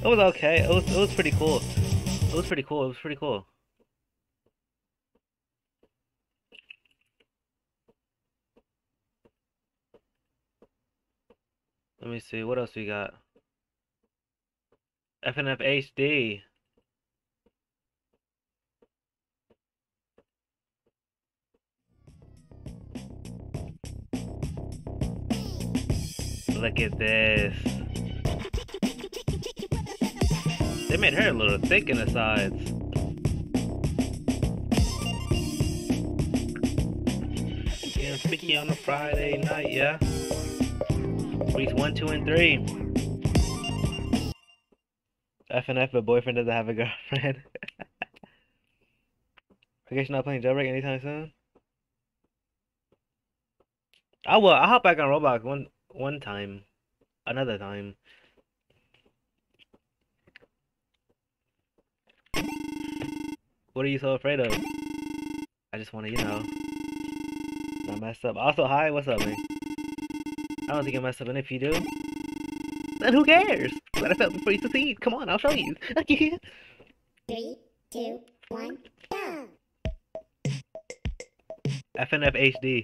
It was okay. It was pretty cool. It was pretty cool. Let me see, what else we got? FNF HD. Look at this. They made her a little thick in the sides. Yeah, Picky on a Friday night, yeah? Weeks 1, 2, and 3. FNF, but boyfriend doesn't have a girlfriend. I guess you're not playing Jailbreak anytime soon? I will. I'll hop back on Roblox one time. Another time. What are you so afraid of? I just want to, you know, not mess up. Also, hi, what's up, man? I don't think I messed up, and if you do, then who cares? Let it fail before you succeed. Come on, I'll show you. 3, 2, 1, go. FNF HD.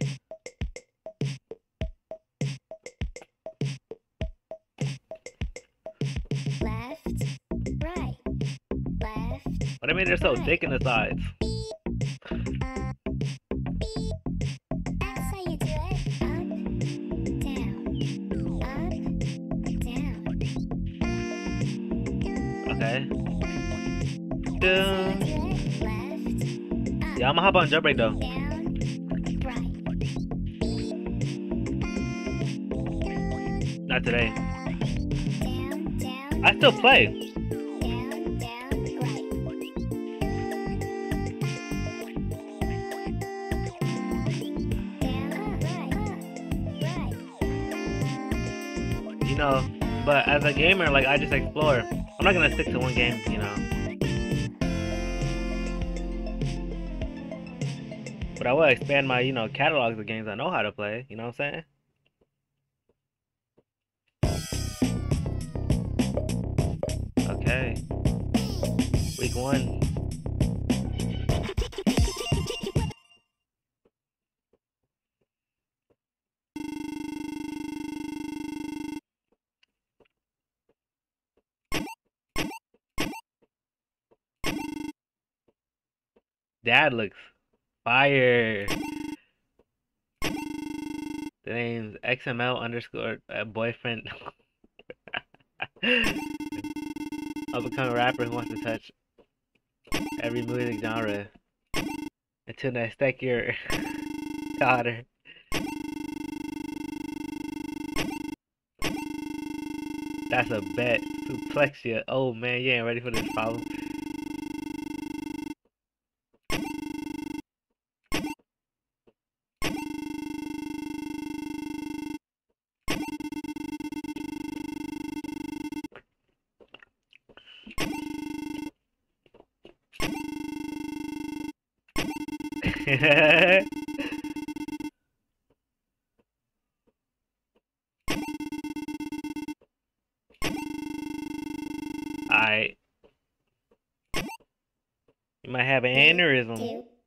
Left, right, left. What I mean, they're so thick in the sides. Yeah, I'ma hop on Jailbreak though. Not today. I still play. You know, but as a gamer, like, I just explore. I'm not gonna stick to one game, you know. But I will expand my, you know, catalogs of games I know how to play, you know what I'm saying? Okay. Week 1. Dad looks fire. The name's XML_boyfriend. I'll become a rapper who wants to touch every music genre until next tech your daughter. That's a bet. Suplexia. Oh man, you ain't ready for this problem. Alright. You might have an aneurysm.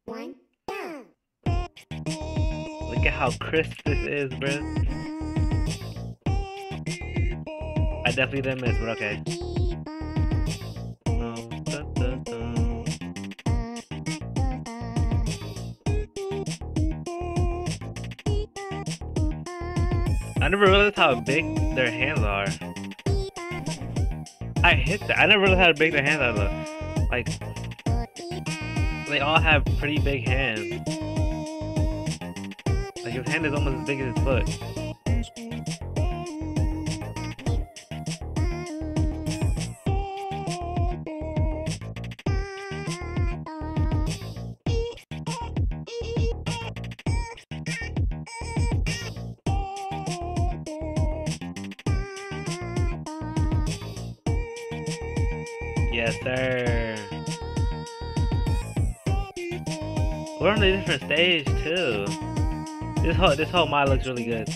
3, 2, 1, go. Look at how crisp this is, bruh. I definitely didn't miss, but okay. I never realized how big their hands are. I hit that. I never realized how big their hands are though. Like, they all have pretty big hands. Like, his hand is almost as big as his foot. Yes, sir. We're on a different stage too. This whole mod looks really good.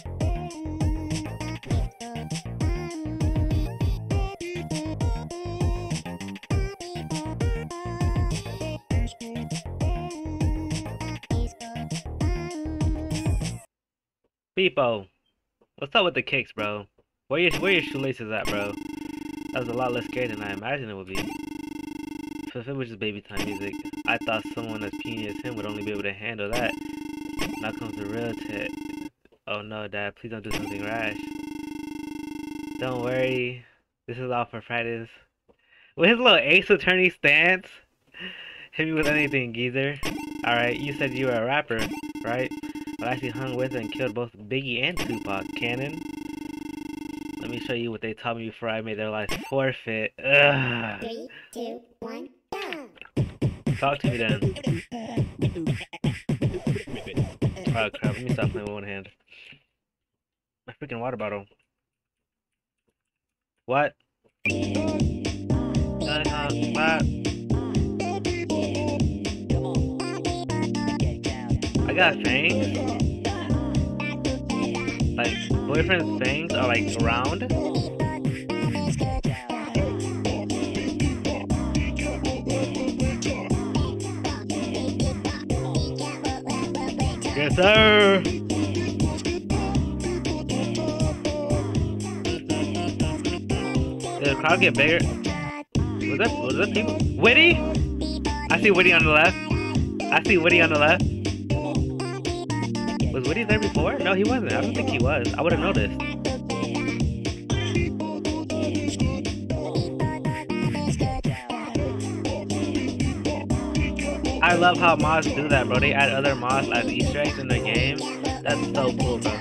Beepo, what's up with the kicks, bro? Where your shoelaces at, bro? That was a lot less scary than I imagined it would be. If it was just baby time music, I thought someone as puny as him would only be able to handle that. Now comes the real tit. Oh no, Dad, please don't do something rash. Don't worry, this is all for Fridays. With his little Ace Attorney stance, hit me with anything, geezer. Alright, you said you were a rapper, right? But I actually hung with and killed both Biggie and Tupac. Cannon? Let me show you what they taught me before I made their lives forfeit. Ugh. 3, 2, 1, go! Talk to me then. Oh crap, let me stop playing with one hand. My freaking water bottle. What? I got fangs? Like, boyfriend's fangs are like round? Yes, sir! Did the crowd get bigger? Was that people? Whitty? I see Whitty on the left. I see Whitty on the left. Was Woody there before? No, he wasn't. I don't think he was. I would have noticed. I love how mods do that, bro. They add other mods as Easter eggs in their game. That's so cool, bro.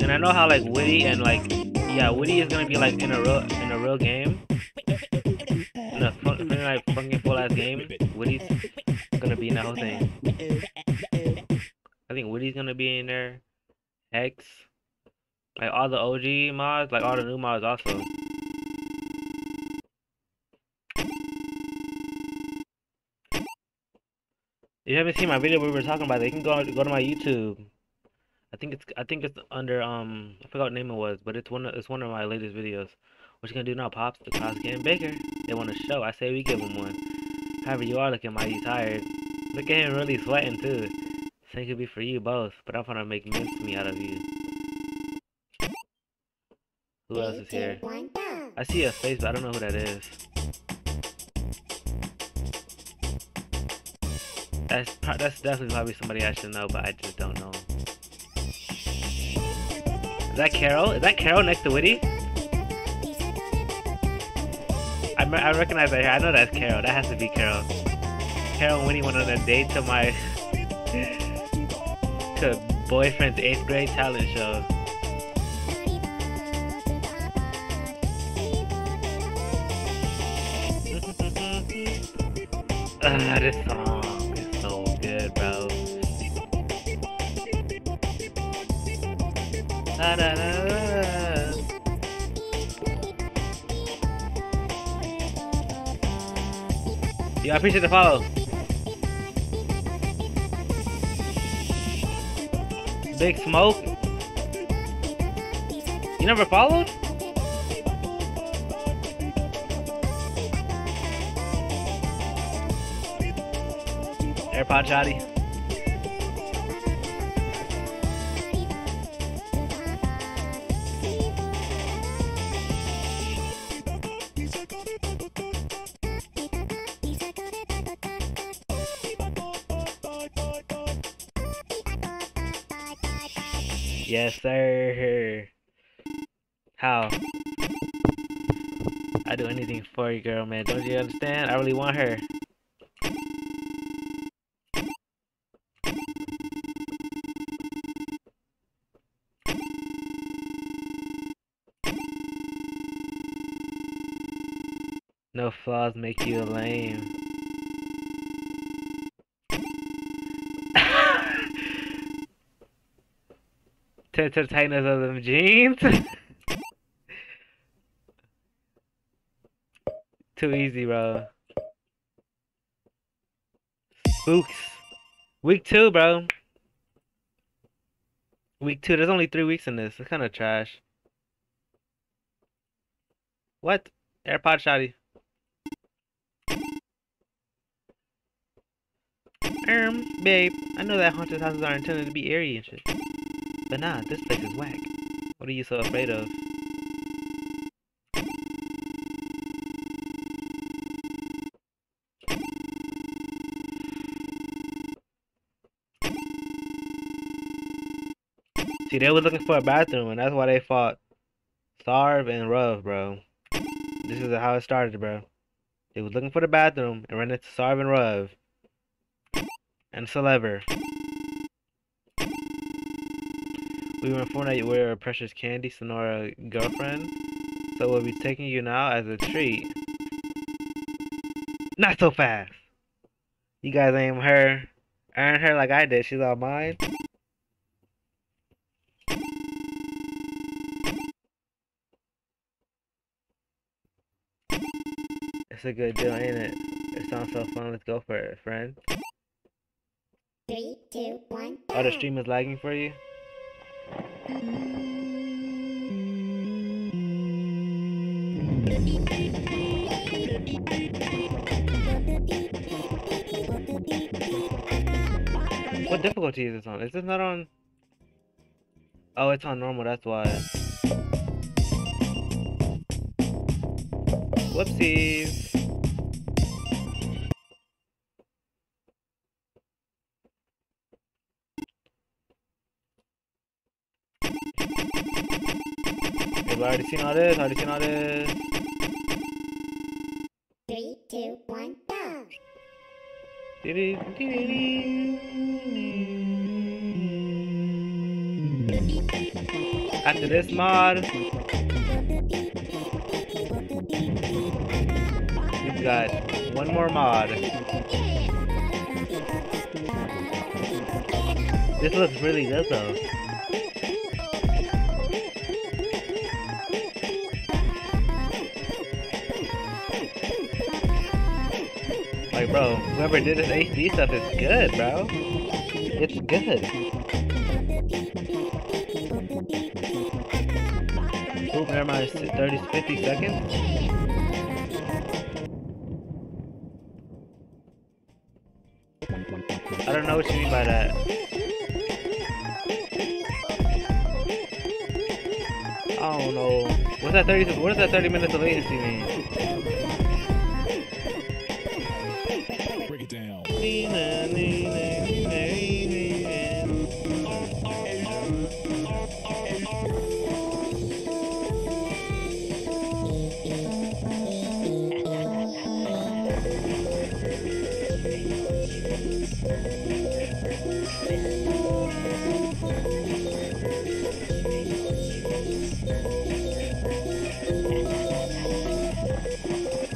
And I know how like Woody and like Woody is gonna be like in a real game, in a fun, like fucking full ass game. Woody's gonna be in the whole thing. I think Woody's gonna be in there. Hex, like all the OG mods, like all the new mods also. If you haven't seen my video where we were talking about it, you can go to my YouTube. I think it's under I forgot what name it was, but it's one of my latest videos. What you gonna do now, Pops? The crowd's getting bigger. They want a show. I say we give them one. However, you are looking mighty tired. Look at him really sweating too. Think it'd be for you both, but I'm gonna make mincemeat out of you. Who else is here? I see a face, but I don't know who that is. That's definitely probably somebody I should know, but I just don't know. Is that Carol? Is that Carol next to Whitty? I recognize that hair. I know that's Carol. That has to be Carol. Carol and Whitty went on a date to my to boyfriend's 8th grade talent show. This song is so good, bro. Da, da, da, da. Yeah, I appreciate the follow. Big Smoke. You never followed? AirPod Shotty. Yes, sir. How? I'd do anything for you, girl, man. Don't you understand? I really want her. No flaws make you lame. To tightness of them jeans. Too easy, bro. Spooks. Week 2, bro. Week 2. There's only 3 weeks in this. It's kind of trash. What? AirPod Shotty. Babe, I know that haunted houses are intended to be eerie and shit. But nah, this place is whack. What are you so afraid of? See, they were looking for a bathroom, and that's why they fought Sarv and Ruv, bro. This is how it started, bro. They was looking for the bathroom and ran into Sarv and Ruv. And Celever. We were informed that you were a precious candy, Sonora girlfriend. So we'll be taking you now as a treat. Not so fast! You guys ain't her. Earn her like I did. She's all mine. It's a good deal, ain't it? It sounds so fun. Let's go for it, friend. 3, 2, 1. Oh, the stream is lagging for you? What difficulty is this on? Is this not on? Oh, it's on normal, that's why. Whoopsies. Already seen all this, already seen all this. 3, 2, 1, go! After this mod, we've got one more mod. This looks really good though. Bro, whoever did this HD stuff is good, bro. It's good. Oop, never mind, 30, 50 seconds. I don't know what you mean by that. I don't know. What's that 30, what does that 30 minutes of latency mean?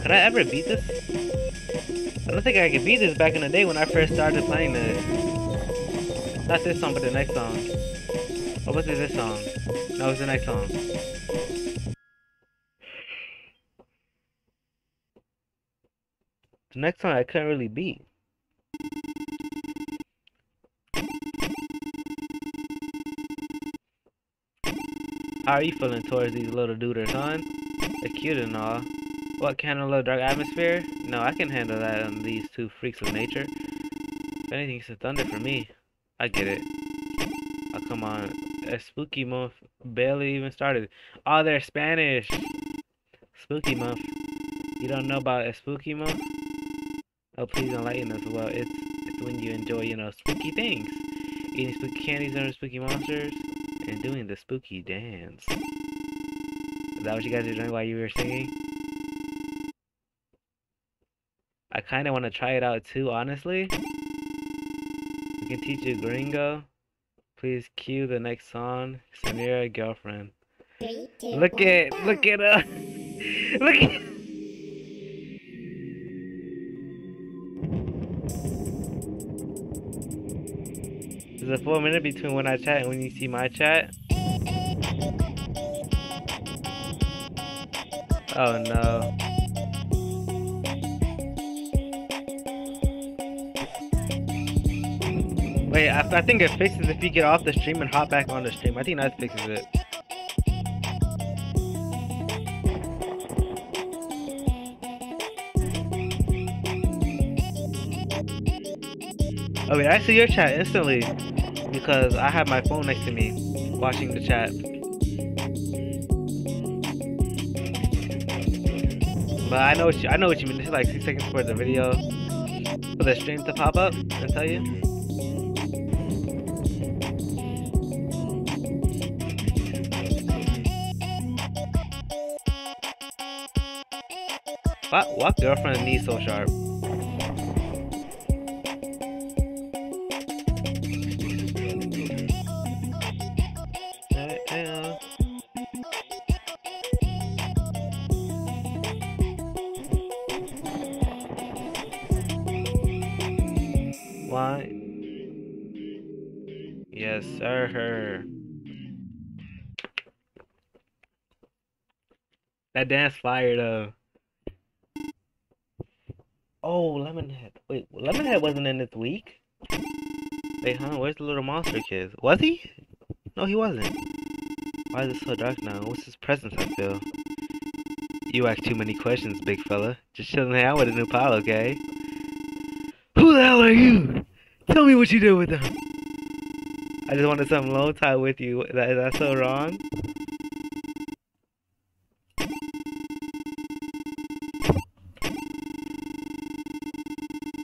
Did I ever beat this? I don't think I could beat this back in the day when I first started playing this. Not this song, but the next song. What was it, this song? No, it was the next song. The next song I couldn't really beat. How are you feeling towards these little duders, son? They're cute and all. What kind of low dark atmosphere? No, I can handle that on these two freaks of nature. If anything, it's a thunder for me. I get it. Oh, come on. A spooky month barely even started. Oh, they're Spanish. Spooky month. You don't know about a spooky month? Oh, please enlighten us. Well, it's when you enjoy, you know, spooky things. Eating spooky candies under spooky monsters. And doing the spooky dance. Is that what you guys were doing while you were singing? I kinda wanna try it out too, honestly. We can teach you gringo. Please cue the next song, Sonora Girlfriend. Look at look at There's a full minute between when I chat and when you see my chat. Oh no. Wait, I think it fixes if you get off the stream and hop back on the stream. I think that fixes it. I mean, I see your chat instantly because I have my phone next to me watching the chat. But I know what you mean. It's like 6 seconds for the video, for the stream to pop up and tell you. Why girlfriend knee so sharp? Why? Yes, sir. That dance fire though. Oh, Lemonhead. Wait, Lemonhead wasn't in this week? Wait, huh? Where's the little monster kid? Was he? No, he wasn't. Why is it so dark now? What's his presence, I feel? You ask too many questions, big fella. Just chilling out with a new pile, okay? Who the hell are you? Tell me what you do with them. I just wanted something low tie with you. Is that so wrong?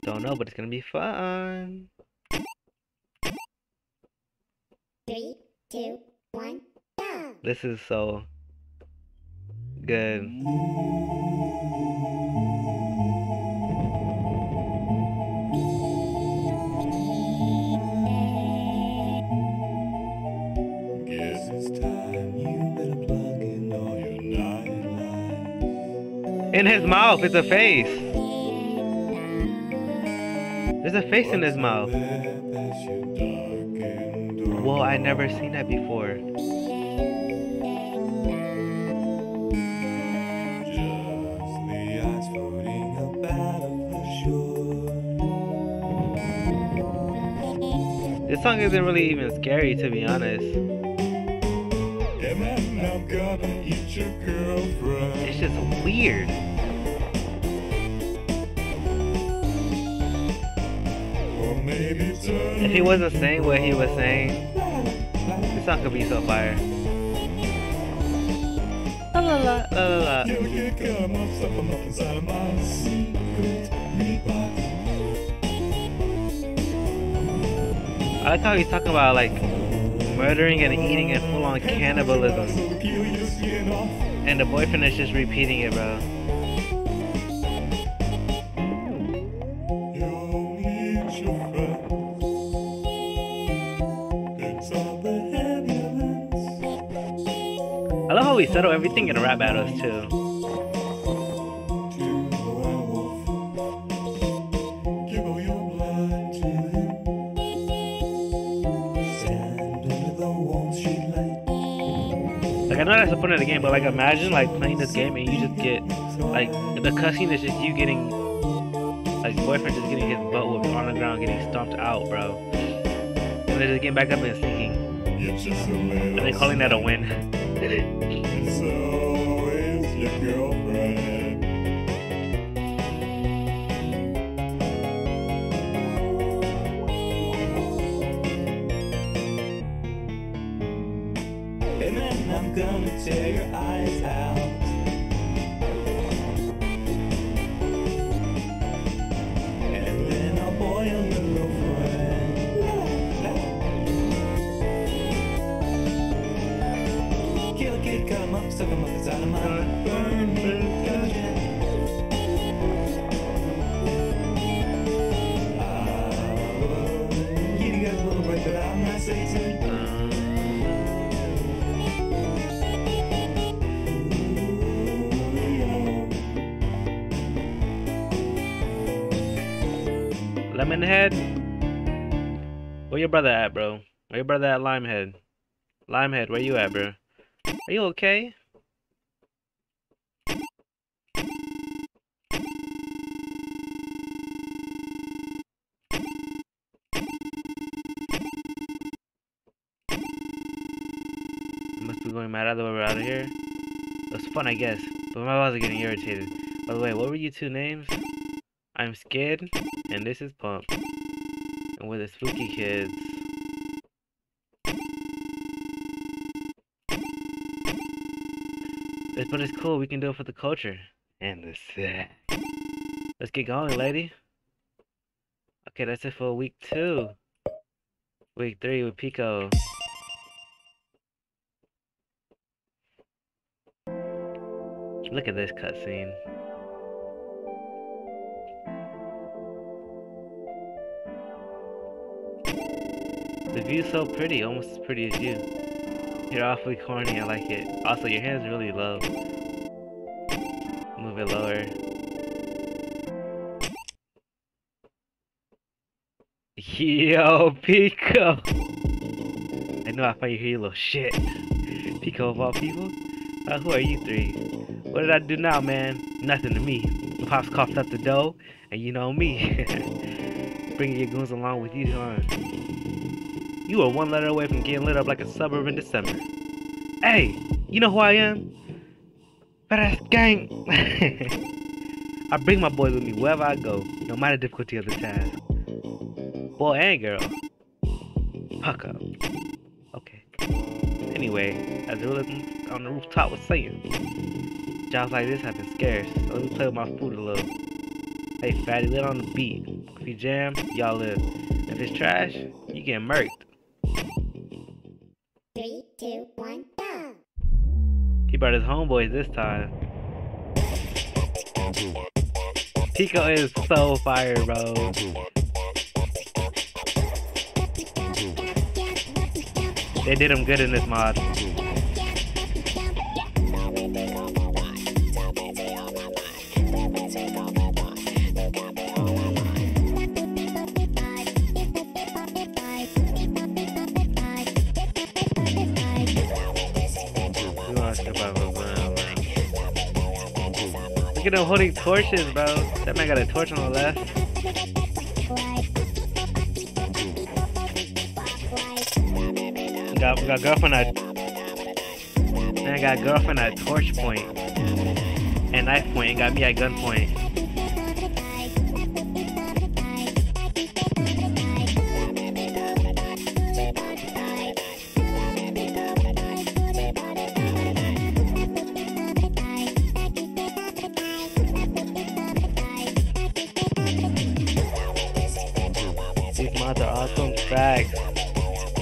Don't know, but it's gonna be fun. 3, 2, 1, go. This is so good. Guess it's time you better plug in all your nightlights. In his mouth, it's a face. There's a face in his mouth. Whoa, I never seen that before. This song isn't really even scary, to be honest. It's just weird. If he wasn't saying what he was saying, this song could be so fire. La la la la la. I like how he's talking about like murdering and eating and full-on cannibalism, and the boyfriend is just repeating it, bro. We settle everything in rap battles too. Like I know that's the point of the game, but like imagine like playing this game and you just get like the cussing is just you getting like boyfriend just getting his butt whipped on the ground, getting stomped out, bro. And then just getting back up and singing. And they're calling that a win. It's always your girlfriend. And then I'm gonna tear your eyes out. And then I'll boil your little friend. Kill kid, come up. Suck 'em up inside of mine, burn me, give you guys a little break, but I'm not Satan. Lemonhead, where your brother at, bro? Where your brother at, Limehead? Limehead, where you at, bro? Are you okay? Must be going mad out the way we're out of here. It was fun, I guess, but my balls are getting irritated. By the way, what were you two names? I'm Skid, and this is Pump. And we're the spooky kids. But it's cool, we can do it for the culture. And the set. Let's get going, lady. Okay, that's it for week 2. Week 3 with Pico. Look at this cutscene. The view's so pretty, almost as pretty as you. You're awfully corny, I like it. Also, your hand's really low. Move it lower. Yo, Pico! I know I find you here, you little shit. Pico of all people? Who are you three? What did I do now, man? Nothing to me. The pops coughed up the dough, and you know me. Bringing your goons along with you, huh? You are one letter away from getting lit up like a suburb in December. Hey, you know who I am? Badass gang. I bring my boys with me wherever I go, no matter the difficulty of the task. Boy and girl. Fuck up. Okay. Anyway, as the realism on the rooftop was saying, jobs like this have been scarce, so let me play with my food a little. Hey, fatty, lit on the beat. If you jam, y'all live. If it's trash, you get murked. 3, 2, 1, go! He brought his homeboys this time. Pico is so fire, bro. They did him good in this mod. Look at them holding torches, bro. That man got a torch on the left. Got girlfriend at. Man got girlfriend at torch point and knife point, and got me at gunpoint.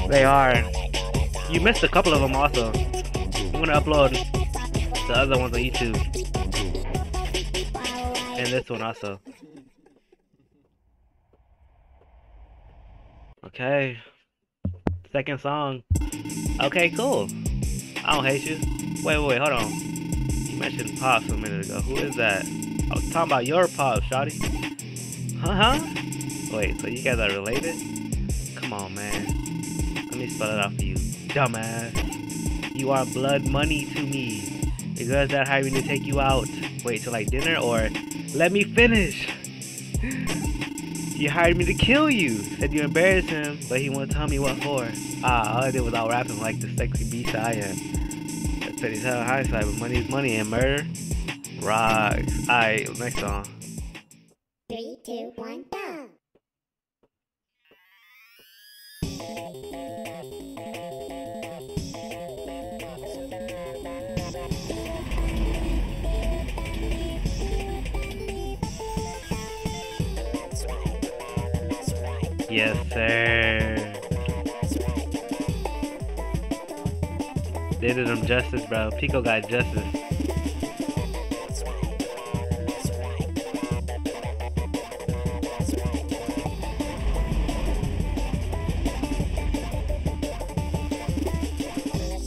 They are. You missed a couple of them also. I'm gonna upload the other ones on YouTube. And this one also. Okay. Second song. Okay, cool. I don't hate you. Wait, hold on. You mentioned Pops a minute ago. Who is that? I was talking about your Pops, shawty. Huh? Wait, so you guys are related? Come on, man. Let me spell it out for you, dumbass. You are blood money to me. The girls that hire me to take you out. Wait till like dinner or let me finish. You hired me to kill you. Said you embarrassed him, but he won't tell me what for. All I did was out rapping like the sexy beast I am. That's pretty hell in hindsight, but money is money and murder rocks. Alright, next song. 3, 2, 1, go. Yes, sir. They did him justice, bro. Pico got justice.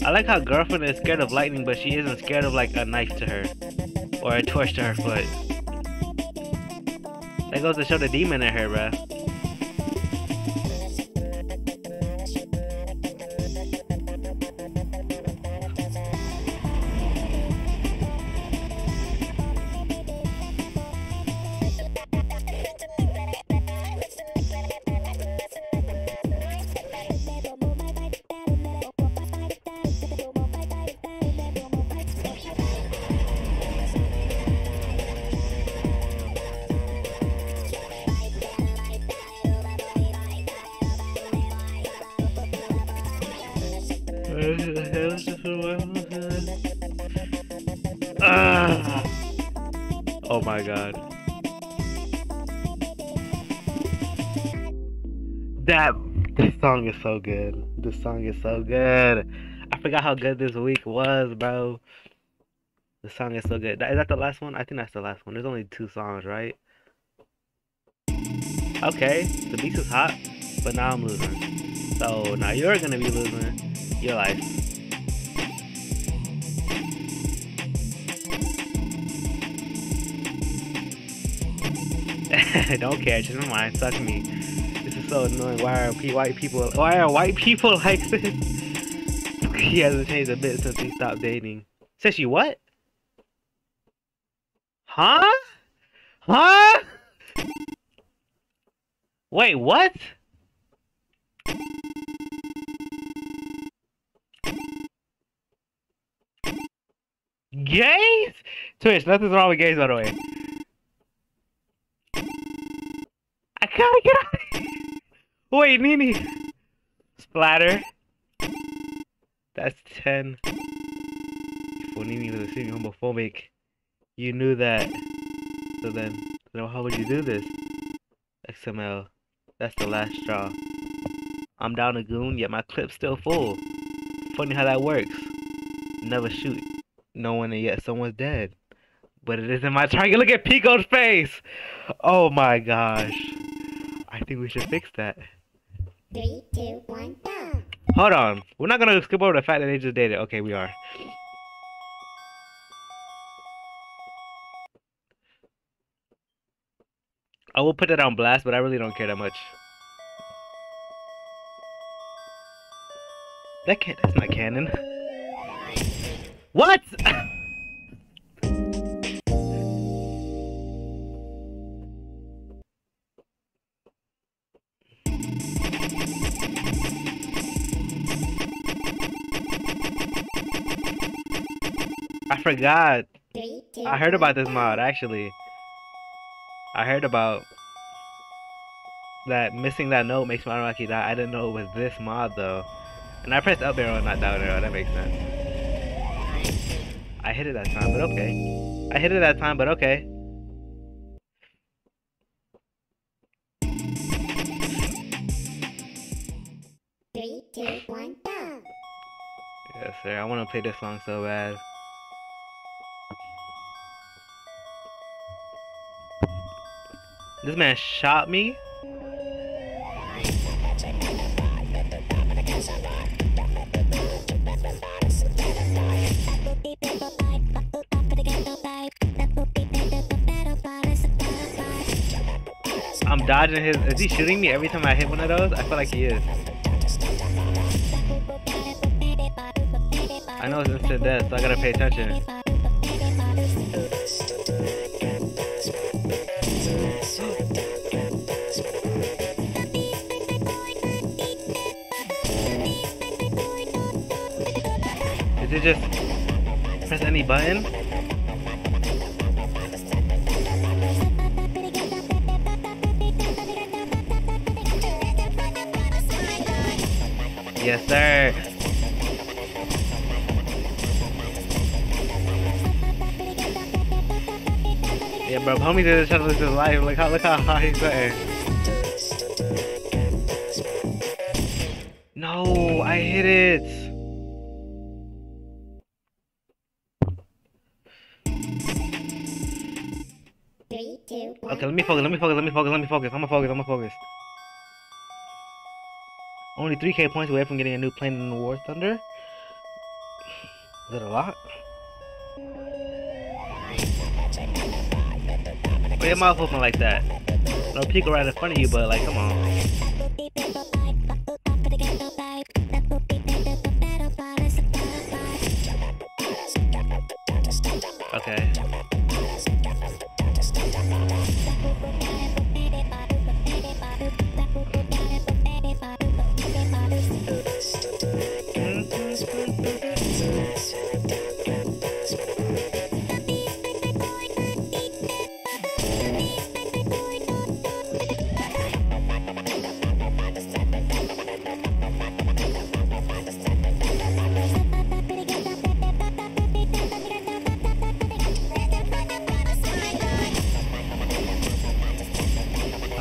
I like how girlfriend is scared of lightning, but she isn't scared of like a knife to her or a torch to her foot. That goes to show the demon in her, bro. god. Oh my god. This song is so good. This song is so good. I forgot how good this week was, bro. The song is so good. Is that the last one? I think that's the last one. There's only 2 songs, right? Okay, the beast is hot, but now I'm losing. So now you're gonna be losing your life. Don't care, just never mind, suck me. This is so annoying. Why are white people like this? He hasn't changed a bit since he stopped dating. Says she what? Huh? Huh? Wait, what? Gays? Twitch, nothing's wrong with gays, by the way. I gotta get out of here. Wait, Nini. Splatter. That's 10. Before Nini was assuming homophobic, you knew that. So then, how would you do this? XML. That's the last straw. I'm down a goon, yet my clip's still full. Funny how that works. Never shoot no one and yet someone's dead. But it isn't my target. Look at Pico's face! Oh my gosh. I think we should fix that. 3, 2, 1, go! Hold on. We're not gonna skip over the fact that they just dated. Okay, we are. I will put that on blast, but I really don't care that much. That's not canon. What? I forgot. I heard about this mod, actually. I heard about that missing that note makes my unlucky die. I didn't know it was this mod though. And I pressed up arrow and not down arrow, that makes sense. I hit it that time, but okay. I hit it that time, but okay. Three, two, one, go! Yes sir, I wanna play this song so bad. This man shot me. I'm dodging his. Is he shooting me every time I hit one of those? I feel like he is. I know it's instant death, so I gotta pay attention. Did you just press any button? Yes, sir. Yeah, bro, homie did this shot with his life. Look how high he's going. No, I hit it. Okay, let me focus. I'm gonna focus. Only 3K points away from getting a new plane in the War Thunder? Is that a lot? Put your mouth open like that. No Pico right in front of you, but like, come on. Okay.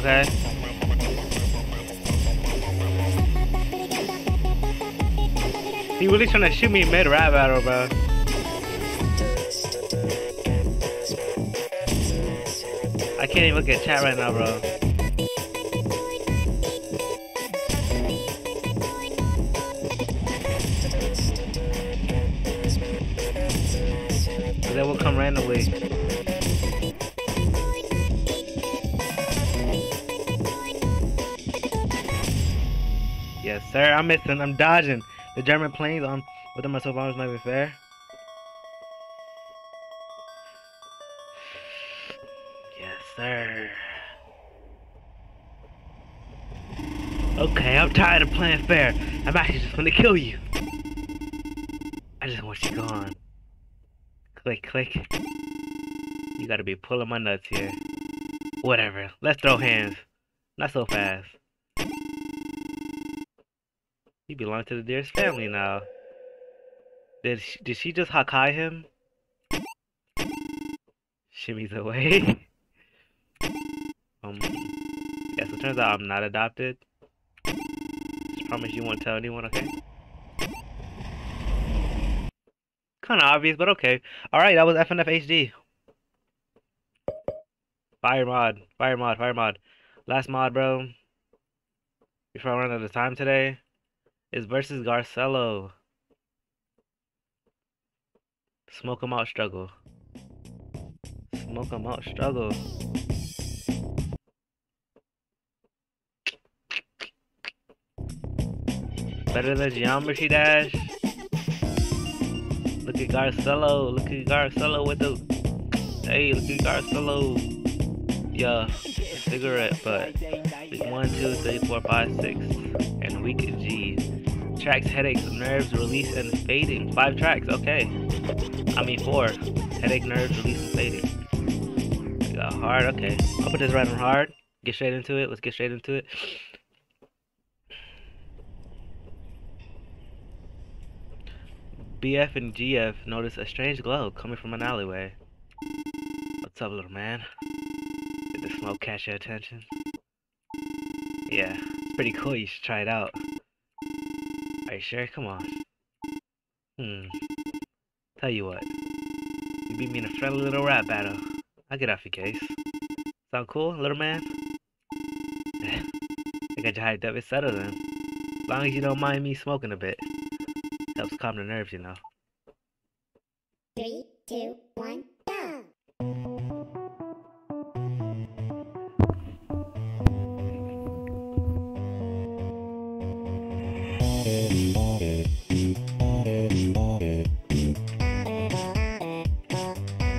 okay? He really trying to shoot me mid rap battle, bro. I can't even look at chat right now, bro. They will come randomly. Yes, sir. I'm missing. I'm dodging. The German planes on within myself. I was not even fair. Yes, sir. Okay, I'm tired of playing fair. I'm actually just gonna kill you. I just want you gone. Click, click. You gotta be pulling my nuts here. Whatever. Let's throw hands. Not so fast. You belong to the dearest family now. Did she just Hakai him? Shimmy's away. Yeah, so it turns out I'm not adopted. Just promise you won't tell anyone, okay? Kinda obvious, but okay. Alright, that was FNF HD. Fire mod. Fire mod. Fire mod. Last mod, bro. Before I run out of time today. Is versus Garcello. Smoke 'em out, struggle. Smoke 'em out, struggle. Better than Geometry Dash. Look at Garcello. Look at Garcello with the. Hey, look at Garcello. Yeah, cigarette butt. Week 1, 2, 3, 4, 5, 6. And week G. Tracks, headaches, nerves, release, and fading. 5 tracks, okay. I mean 4. Headache, nerves, release, and fading. We got hard, okay. I'll put this right on hard. Get straight into it. Let's get straight into it. BF and GF notice a strange glow coming from an alleyway. What's up, little man? Did the smoke catch your attention? Yeah, it's pretty cool. You should try it out. Are you sure? Come on. Tell you what. You beat me in a friendly little rap battle. I'll get off your case. Sound cool, little man? I got you hyped up. It's settled then. As long as you don't mind me smoking a bit. Helps calm the nerves, you know. 3, 2, 1, go!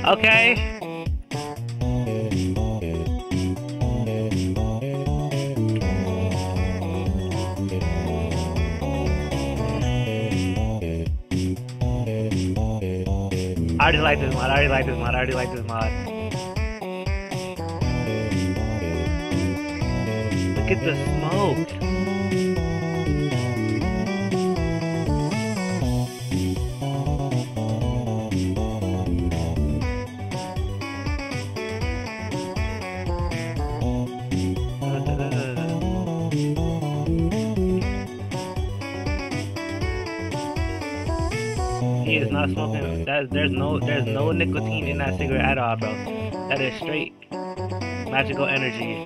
Okay. I already like this mod, I already like this mod, I already like this mod. Look at the smoke! He is not smoking. There's no nicotine in that cigarette at all, bro. That is straight magical energy.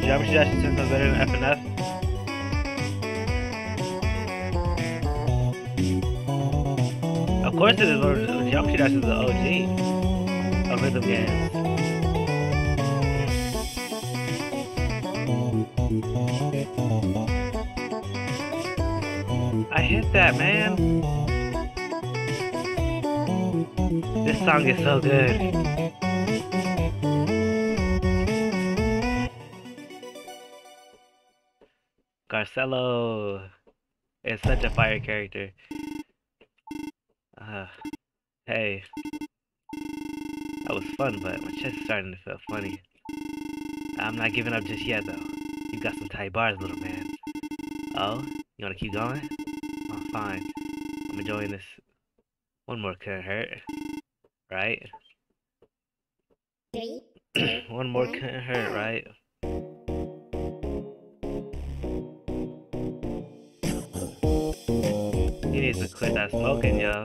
Geometry Dash is better than FNF. Of course it is. Geometry Dash is the OG. Rhythm games. I hit that, man. This song is so good. Garcello is such a fire character. Hey. That was fun, but my chest is starting to feel funny. I'm not giving up just yet, though. You got some tight bars, little man. Oh? You You want to keep going? Oh, fine. I'm enjoying this. One more couldn't hurt, right? One more couldn't hurt, right? He needs to quit that smoking, yo.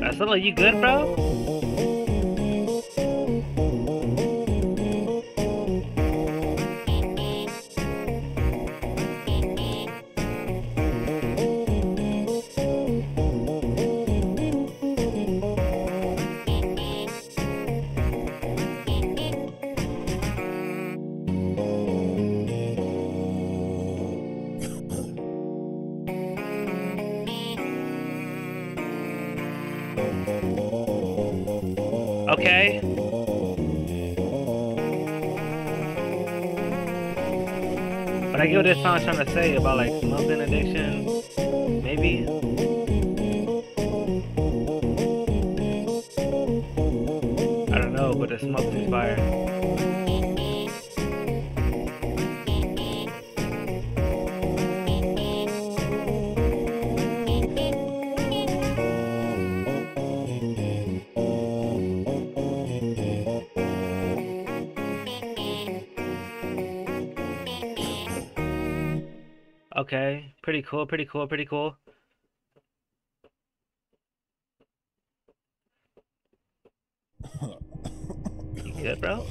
Garcello, you good, bro? Okay. But I get what this song's trying to say about like smoking addiction, maybe. I don't know, but the smoke's inspired. Okay, pretty cool, pretty cool, pretty cool. You good, bro?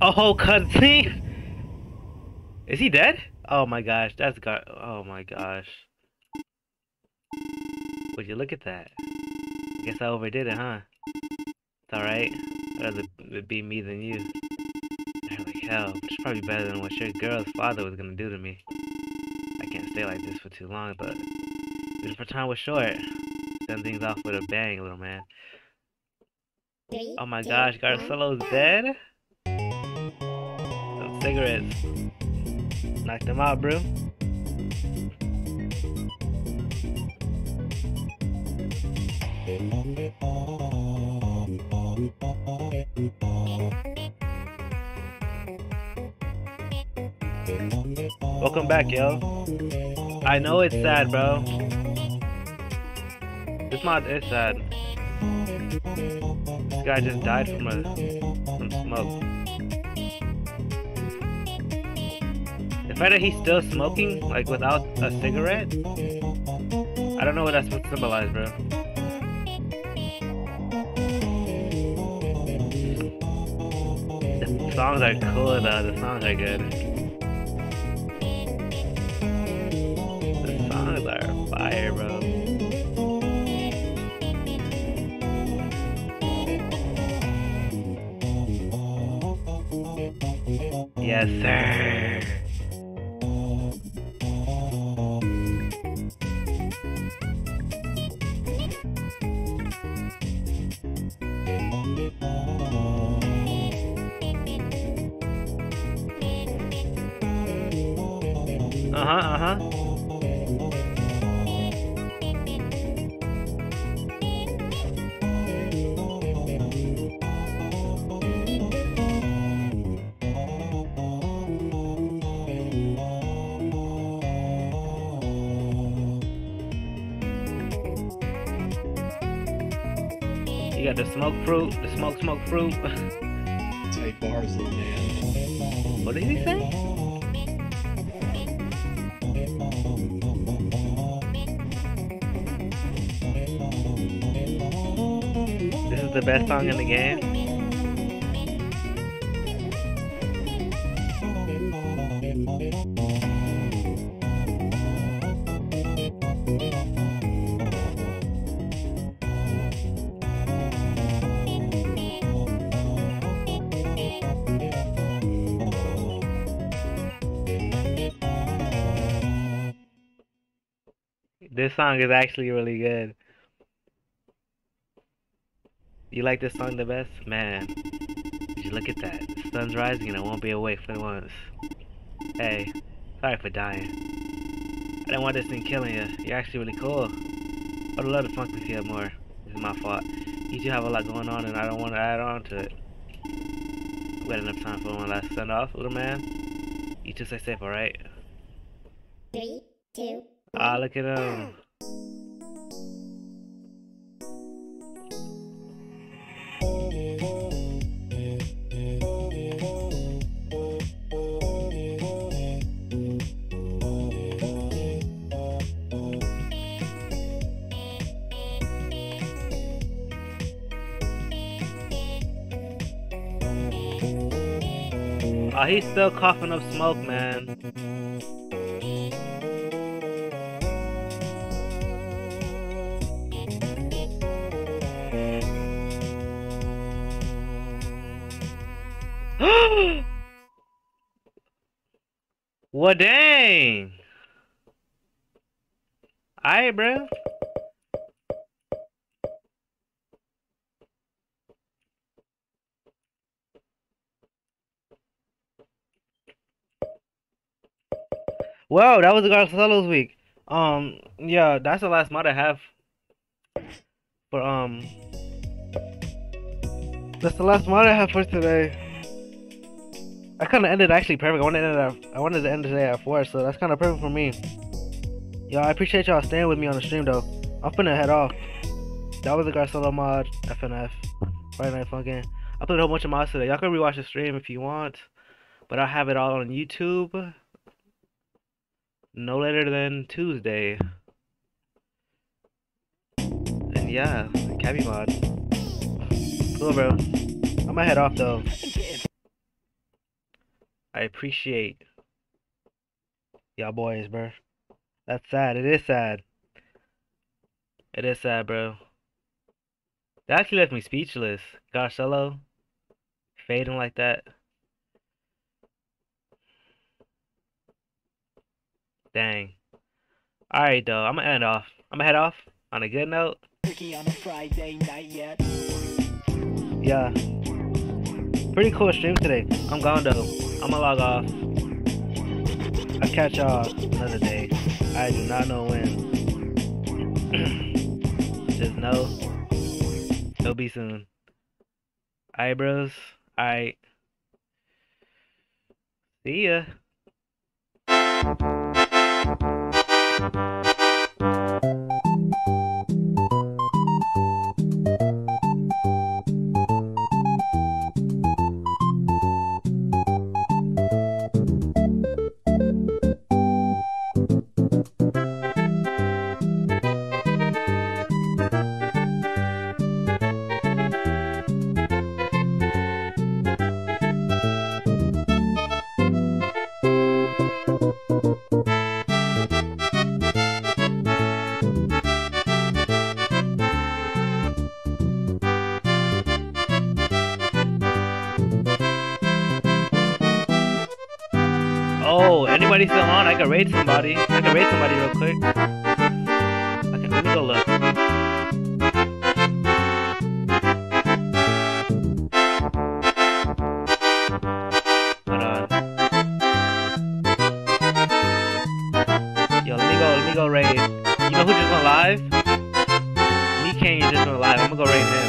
A whole cutscene? Is he dead? Oh my gosh, that's God. Oh my gosh. Would you look at that? I guess I overdid it, huh? It's alright. I'd rather it be me than you. Like hell, which is probably better than what your girl's father was gonna do to me. I can't stay like this for too long, but if our time was short, send things off with a bang, little man. Oh my gosh, Garcello's dead? Some cigarettes. Knocked him out, bro. Welcome back, yo. I know it's sad, bro. This mod is sad. This guy just died from smoke. The fact that he's still smoking, like without a cigarette, I don't know what that's supposed to symbolize, bro. The songs are cool, though. The songs are good. Fire, bro. Yes, sir. You got the smoke fruit, the smoke fruit. Tight bars, little man. What did he say? This is the best song in the game. This song is actually really good. You like this song the best? Man, did you look at that? The sun's rising and I won't be awake for once. Hey, sorry for dying. I didn't want this thing killing you. You're actually really cool. I would love to funk with you more. It's my fault. You two have a lot going on and I don't want to add on to it. I've got enough time for one last send off, little man. You two stay safe, alright? 3, 2, 1. Ah, look at him. Oh, he's still coughing up smoke, man. Well, dang. Alright, bro. Wow, that was Garcello's week. Yeah, that's the last mod I have. But that's the last mod I have for today. I kind of ended actually perfect. I wanted to end today at 4, so that's kind of perfect for me. Yeah, I appreciate y'all staying with me on the stream though. I'm finna head off. That was the Garcello mod, FNF, Friday Night Funkin'. I played a whole bunch of mods today. Y'all can rewatch the stream if you want, but I have it all on YouTube. No later than Tuesday. And yeah, Cabby mod. Cool, bro. I'm gonna head off though. I appreciate y'all boys, bro. That's sad. It is sad. It is sad, bro. That actually left me speechless. Garcello fading like that. Dang. Alright though, I'm gonna end off. I'm gonna head off on a good note. On a Friday night yet. Yeah. Pretty cool stream today. I'm gone though. I'm gonna log off. I'll catch y'all another day. I do not know when. Just know it'll be soon. Alright, bros. Alright. See ya. Still on, I can raid somebody. I can raid somebody real quick. Okay, let me go look. Hold on. Yo, let me go raid. You know who just went live? Me Kane just went live. I'm gonna go raid him.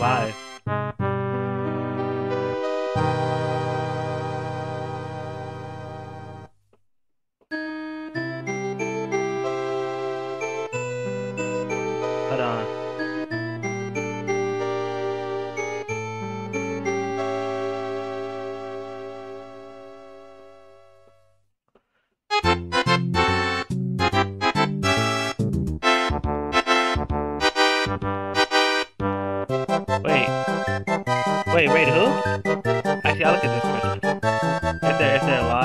Live. Hold on. Wait, who? Actually, I'll look at this person. If they're alive.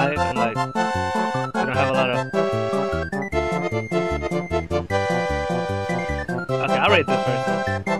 narrate the first one.